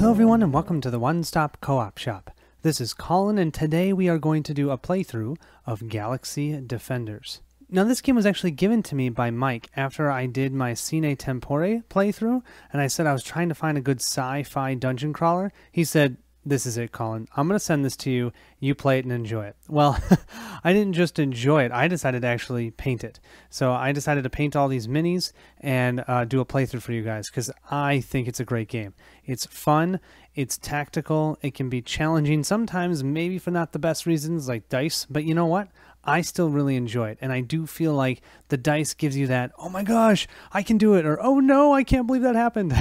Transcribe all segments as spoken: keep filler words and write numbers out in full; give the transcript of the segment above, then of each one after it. Hello everyone and welcome to the One Stop Co-op Shop. This is Colin and today we are going to do a playthrough of Galaxy Defenders. Now this game was actually given to me by Mike after I did my Cine Tempore playthrough and I said I was trying to find a good sci-fi dungeon crawler. He said, "This is it, Colin. I'm going to send this to you. You play it and enjoy it." Well, I didn't just enjoy it. I decided to actually paint it. So I decided to paint all these minis and uh, do a playthrough for you guys because I think it's a great game. It's fun. It's tactical. It can be challenging sometimes, maybe for not the best reasons like dice. But you know what? I still really enjoy it. And I do feel like the dice gives you that, "Oh my gosh, I can do it," or "Oh no, I can't believe that happened."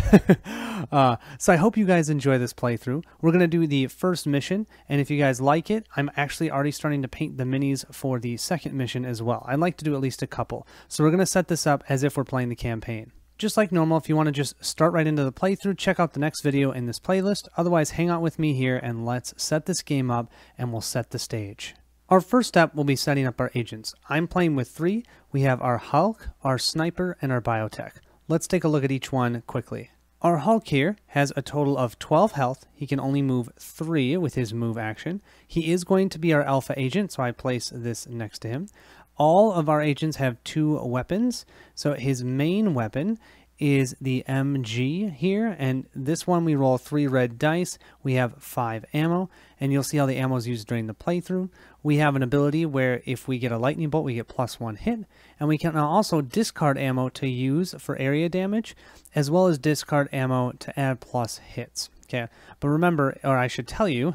uh, so I hope you guys enjoy this playthrough. We're going to do the first mission. And if you guys like it, I'm actually already starting to paint the minis for the second mission as well. I'd like to do at least a couple. So we're going to set this up as if we're playing the campaign. Just like normal, if you want to just start right into the playthrough, check out the next video in this playlist. Otherwise, hang out with me here and let's set this game up and we'll set the stage. Our first step will be setting up our agents. I'm playing with three. We have our Hulk, our Sniper, and our Biotech. Let's take a look at each one quickly. Our Hulk here has a total of twelve health. He can only move three with his move action. He is going to be our Alpha agent, so I place this next to him. All of our agents have two weapons. So his main weapon is the M G here, and this one we roll three red dice. We have five ammo, and you'll see how the ammo is used during the playthrough. We have an ability where if we get a lightning bolt, we get plus one hit, and we can also discard ammo to use for area damage, as well as discard ammo to add plus hits. Okay, but remember, or I should tell you,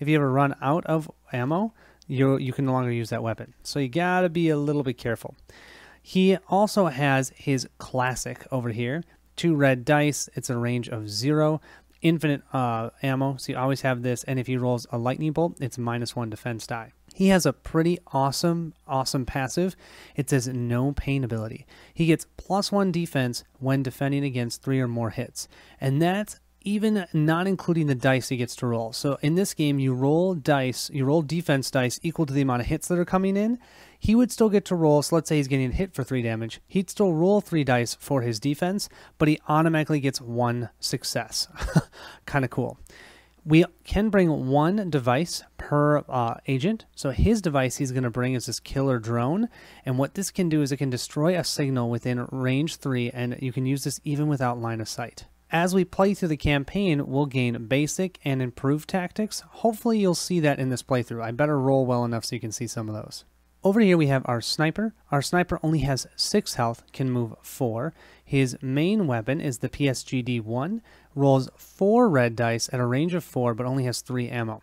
if you ever run out of ammo, you you can no longer use that weapon. So you gotta be a little bit careful. He also has his classic over here, two red dice. It's a range of zero, infinite uh, ammo. So you always have this. And if he rolls a lightning bolt, it's minus one defense die. He has a pretty awesome, awesome passive. It says no pain ability. He gets plus one defense when defending against three or more hits. And that's even not including the dice he gets to roll. So in this game, you roll dice, you roll defense dice equal to the amount of hits that are coming in. He would still get to roll, so let's say he's getting hit for three damage. He'd still roll three dice for his defense, but he automatically gets one success. Kind of cool. We can bring one device per uh, agent. So his device he's going to bring is this killer drone. And what this can do is it can destroy a signal within range three, and you can use this even without line of sight. As we play through the campaign, we'll gain basic and improved tactics. Hopefully you'll see that in this playthrough. I better roll well enough so you can see some of those. Over here we have our Sniper. Our Sniper only has six health, can move four. His main weapon is the P S G D one, rolls four red dice at a range of four, but only has three ammo.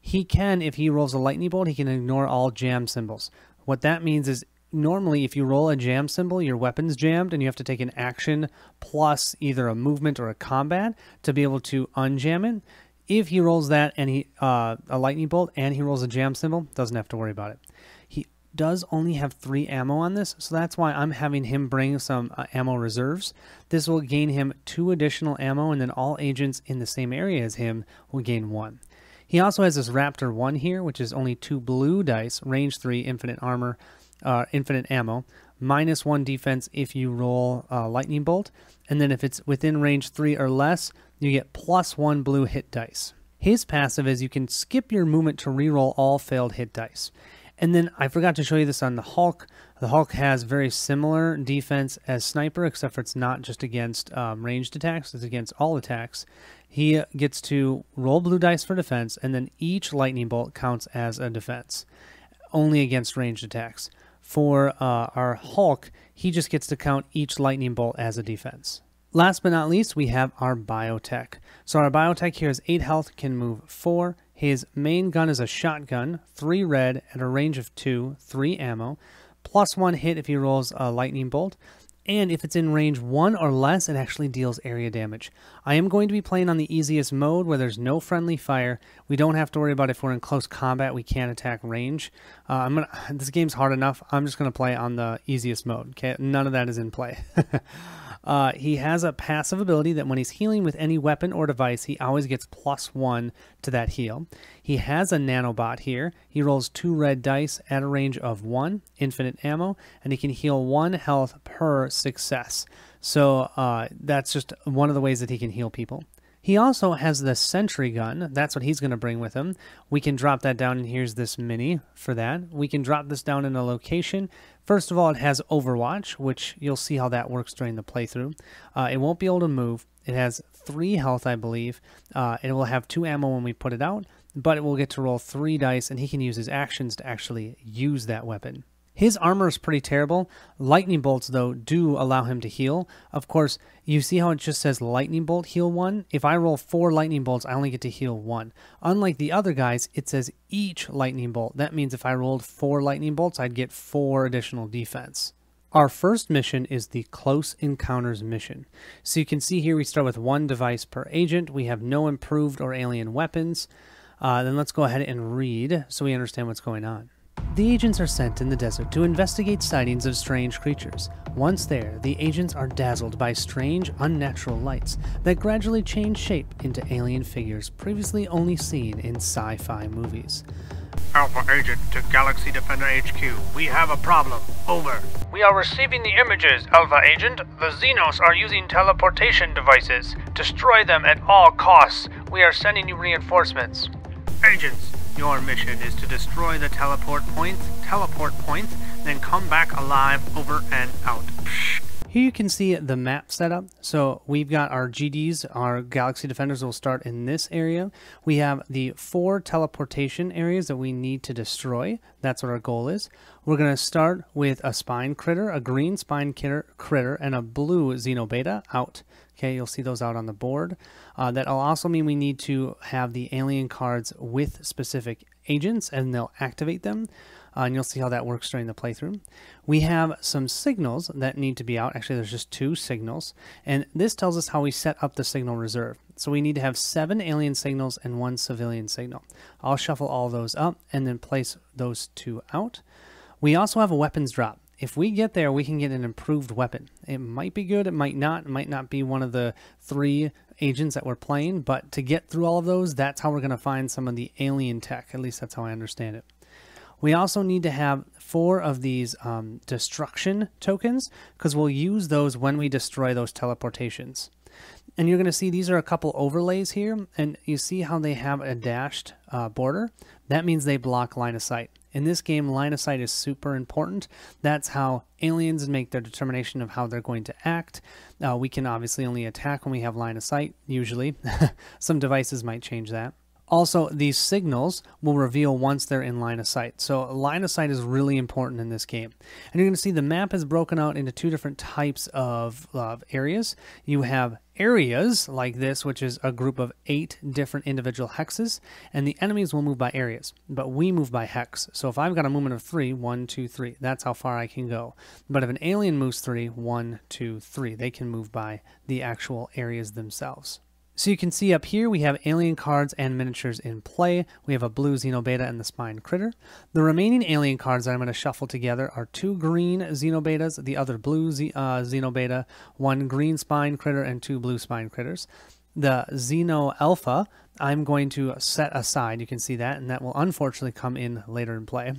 He can, if he rolls a lightning bolt, he can ignore all jam symbols. What that means is, normally, if you roll a jam symbol, your weapon's jammed and you have to take an action plus either a movement or a combat to be able to unjam it. If he rolls that and he uh, a lightning bolt and he rolls a jam symbol, doesn't have to worry about it. He does only have three ammo on this, so that's why I'm having him bring some uh, ammo reserves. This will gain him two additional ammo, and then all agents in the same area as him will gain one. He also has this Raptor one here, which is only two blue dice, range three, infinite armor. Uh, infinite ammo, minus one defense if you roll a uh, lightning bolt, and then if it's within range three or less, you get plus one blue hit dice. His passive is you can skip your movement to reroll all failed hit dice. And then I forgot to show you this on the Hulk. The Hulk has very similar defense as Sniper, except for it's not just against um, ranged attacks, it's against all attacks. He gets to roll blue dice for defense, and then each lightning bolt counts as a defense, only against ranged attacks. For uh, our Hulk, he just gets to count each lightning bolt as a defense. Last but not least, we have our Biotech. So our Biotech here is eight health, can move four. His main gun is a shotgun, three red at a range of two, three ammo, plus one hit if he rolls a lightning bolt. And if it's in range one or less, it actually deals area damage. I am going to be playing on the easiest mode where there's no friendly fire. We don't have to worry about if we're in close combat, we can't attack range. Uh, I'm gonna, this game's hard enough. I'm just going to play on the easiest mode. Okay, none of that is in play. uh, he has a passive ability that when he's healing with any weapon or device, he always gets plus one to that heal. He has a nanobot here. He rolls two red dice at a range of one, infinite ammo, and he can heal one health per success. So uh, that's just one of the ways that he can heal people. He also has the sentry gun. That's what he's going to bring with him. We can drop that down, and here's this mini for that. We can drop this down in a location. First of all, it has Overwatch, which you'll see how that works during the playthrough. Uh, it won't be able to move. It has three health, I believe. Uh, it will have two ammo when we put it out, but it will get to roll three dice, and he can use his actions to actually use that weapon. His armor is pretty terrible. Lightning bolts, though, do allow him to heal. Of course, you see how it just says lightning bolt, heal one? If I roll four lightning bolts, I only get to heal one. Unlike the other guys, it says each lightning bolt. That means if I rolled four lightning bolts, I'd get four additional defense. Our first mission is the Close Encounters mission. So you can see here we start with one device per agent. We have no improved or alien weapons. Uh, then let's go ahead and read so we understand what's going on. The agents are sent in the desert to investigate sightings of strange creatures. Once there, the agents are dazzled by strange, unnatural lights that gradually change shape into alien figures previously only seen in sci-fi movies. Alpha Agent to Galaxy Defender H Q. We have a problem. Over. We are receiving the images, Alpha Agent. The Xenos are using teleportation devices. Destroy them at all costs. We are sending you reinforcements. Agents, your mission is to destroy the teleport points, teleport points, then come back alive, over and out. Psh. Here you can see the map setup. So we've got our G Ds, our Galaxy Defenders will start in this area. We have the four teleportation areas that we need to destroy. That's what our goal is. We're going to start with a spine critter, a green spine critter, and a blue Xeno Beta out. Okay, you'll see those out on the board. Uh, that'll also mean we need to have the alien cards with specific agents, and they'll activate them. Uh, and you'll see how that works during the playthrough. We have some signals that need to be out. Actually, there's just two signals. And this tells us how we set up the signal reserve. So we need to have seven alien signals and one civilian signal. I'll shuffle all those up and then place those two out. We also have a weapons drop. If we get there, we can get an improved weapon. It might be good, it might not. It might not be one of the three agents that we're playing. But to get through all of those, that's how we're going to find some of the alien tech. At least that's how I understand it. We also need to have four of these um, destruction tokens because we'll use those when we destroy those teleportations. And you're going to see these are a couple overlays here, and you see how they have a dashed uh, border. That means they block line of sight. In this game, line of sight is super important. That's how aliens make their determination of how they're going to act. Uh, we can obviously only attack when we have line of sight, usually. Some devices might change that. Also, these signals will reveal once they're in line of sight. So line of sight is really important in this game. And you're going to see the map is broken out into two different types of, of areas. You have areas like this, which is a group of eight different individual hexes, and the enemies will move by areas, but we move by hex. So if I've got a movement of three, one, two, three, that's how far I can go. But if an alien moves three, one, two, three, they can move by the actual areas themselves. So you can see up here we have alien cards and miniatures in play. We have a blue Xeno Beta and the spine critter. The remaining alien cards that I'm going to shuffle together are two green Xeno Betas, the other blue Z uh, Xeno Beta, one green spine critter, and two blue spine critters. The Xeno Alpha I'm going to set aside. You can see that, and that will unfortunately come in later in play.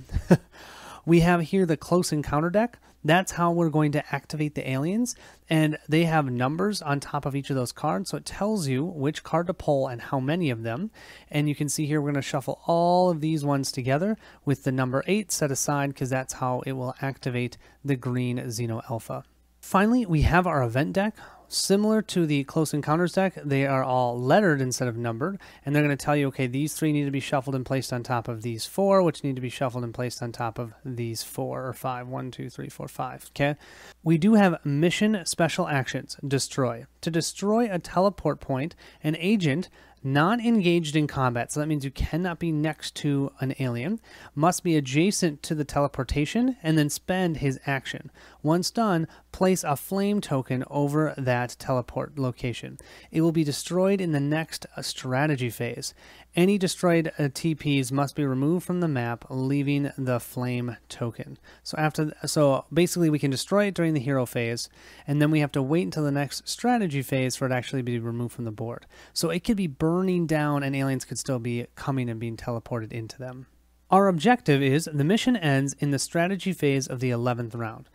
We have here the Close Encounter deck. That's how we're going to activate the aliens, and they have numbers on top of each of those cards, so it tells you which card to pull and how many of them. And you can see here we're going to shuffle all of these ones together with the number eight set aside because that's how it will activate the green Xeno Alpha. Finally, we have our event deck. Similar to the Close Encounters deck, they are all lettered instead of numbered, and they're going to tell you, okay, these three need to be shuffled and placed on top of these four, which need to be shuffled and placed on top of these four or five. One, two, three, four, five. Okay. We do have mission special actions. Destroy. To destroy a teleport point, an agent not engaged in combat, so that means you cannot be next to an alien, must be adjacent to the teleportation, and then spend his action. Once done, place a flame token over that teleport location. It will be destroyed in the next strategy phase. Any destroyed uh, T Ps must be removed from the map, leaving the flame token. So after, so basically we can destroy it during the hero phase, and then we have to wait until the next strategy phase for it to actually be removed from the board. So it could be burning down and aliens could still be coming and being teleported into them. Our objective is the mission ends in the strategy phase of the eleventh round.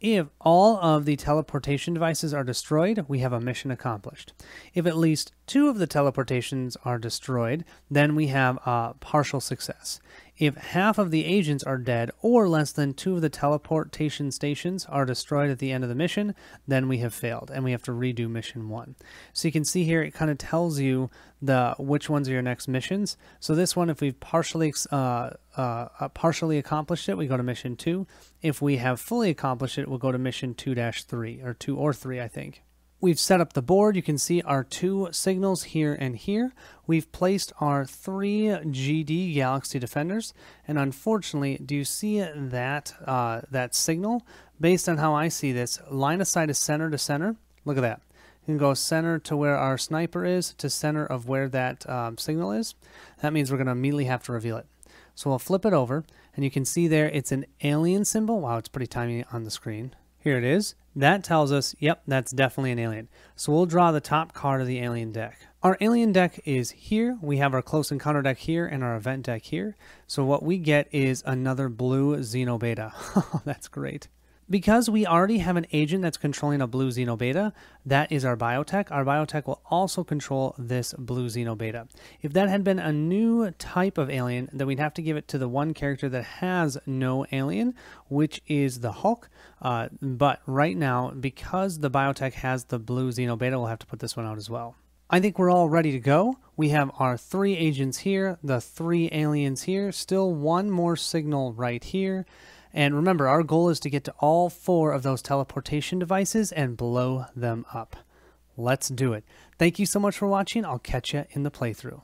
If all of the teleportation devices are destroyed, we have a mission accomplished. If at least two of the teleportations are destroyed, then we have a partial success. If half of the agents are dead or less than two of the teleportation stations are destroyed at the end of the mission, then we have failed and we have to redo mission one. So you can see here it kind of tells you the which ones are your next missions. So this one, if we've partially uh, uh, partially accomplished it, we go to mission two. If we have fully accomplished it, we'll go to mission two dash three, or two or three, I think. We've set up the board. You can see our two signals here and here. We've placed our three G D Galaxy Defenders, and unfortunately, do you see that uh, that signal? Based on how I see this, line of sight is center to center. Look at that. You can go center to where our sniper is to center of where that um, signal is. That means we're going to immediately have to reveal it. So we'll flip it over, and you can see there it's an alien symbol. Wow, it's pretty tiny on the screen. Here it is. That tells us, yep, that's definitely an alien. So we'll draw the top card of the alien deck. Our alien deck is here. We have our close encounter deck here and our event deck here. So what we get is another blue Xeno Beta. That's great. Because we already have an agent that's controlling a blue Xeno Beta, that is our biotech. Our biotech will also control this blue Xeno Beta. If that had been a new type of alien, then we'd have to give it to the one character that has no alien, which is the Hulk. Uh, but right now, because the biotech has the blue Xeno Beta, we'll have to put this one out as well. I think we're all ready to go. We have our three agents here, the three aliens here, still one more signal right here. And remember, our goal is to get to all four of those teleportation devices and blow them up. Let's do it. Thank you so much for watching. I'll catch you in the playthrough.